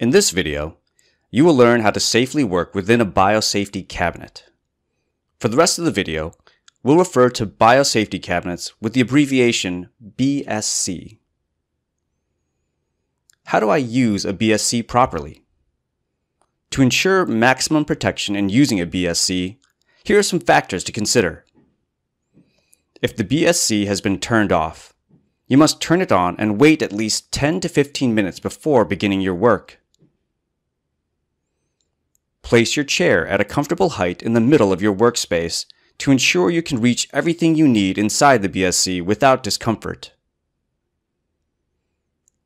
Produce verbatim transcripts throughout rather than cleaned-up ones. In this video, you will learn how to safely work within a biosafety cabinet. For the rest of the video, we'll refer to biosafety cabinets with the abbreviation B S C. How do I use a B S C properly? To ensure maximum protection in using a B S C, here are some factors to consider. If the B S C has been turned off, you must turn it on and wait at least ten to fifteen minutes before beginning your work. Place your chair at a comfortable height in the middle of your workspace to ensure you can reach everything you need inside the B S C without discomfort.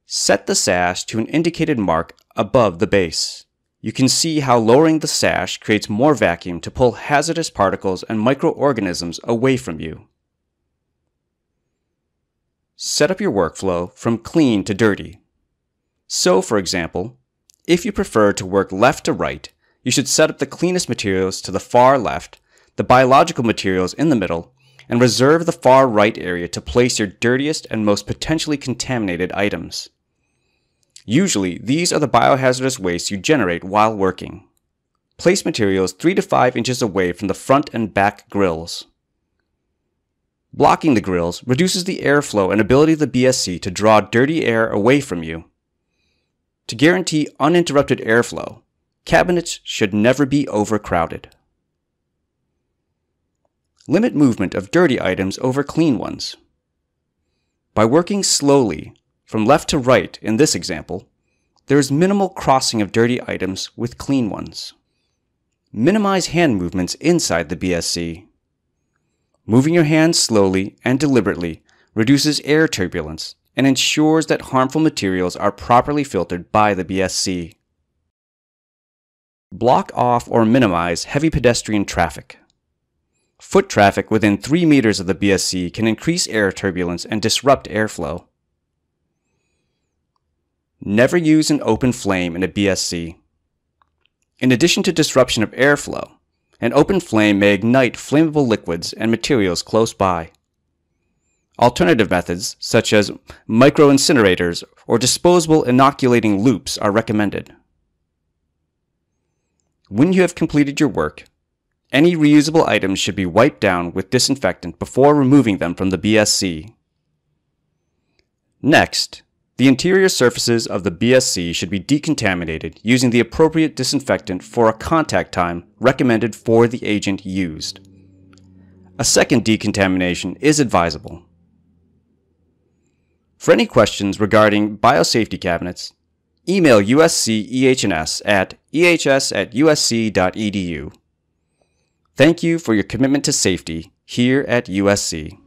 Set the sash to an indicated mark above the base. You can see how lowering the sash creates more vacuum to pull hazardous particles and microorganisms away from you. Set up your workflow from clean to dirty. So, for example, if you prefer to work left to right, you should set up the cleanest materials to the far left, the biological materials in the middle, and reserve the far right area to place your dirtiest and most potentially contaminated items. Usually, these are the biohazardous waste you generate while working. Place materials three to five inches away from the front and back grills. Blocking the grills reduces the airflow and ability of the B S C to draw dirty air away from you. To guarantee uninterrupted airflow, cabinets should never be overcrowded. Limit movement of dirty items over clean ones. By working slowly, from left to right in this example, there is minimal crossing of dirty items with clean ones. Minimize hand movements inside the B S C. Moving your hands slowly and deliberately reduces air turbulence and ensures that harmful materials are properly filtered by the B S C. Block off or minimize heavy pedestrian traffic. Foot traffic within three meters of the B S C can increase air turbulence and disrupt airflow. Never use an open flame in a B S C. In addition to disruption of airflow, an open flame may ignite flammable liquids and materials close by. Alternative methods, such as micro-incinerators or disposable inoculating loops, are recommended. When you have completed your work, any reusable items should be wiped down with disinfectant before removing them from the B S C. Next, the interior surfaces of the B S C should be decontaminated using the appropriate disinfectant for a contact time recommended for the agent used. A second decontamination is advisable. For any questions regarding biosafety cabinets, email U S C E H S at E H S at U S C dot E D U. Thank you for your commitment to safety here at U S C.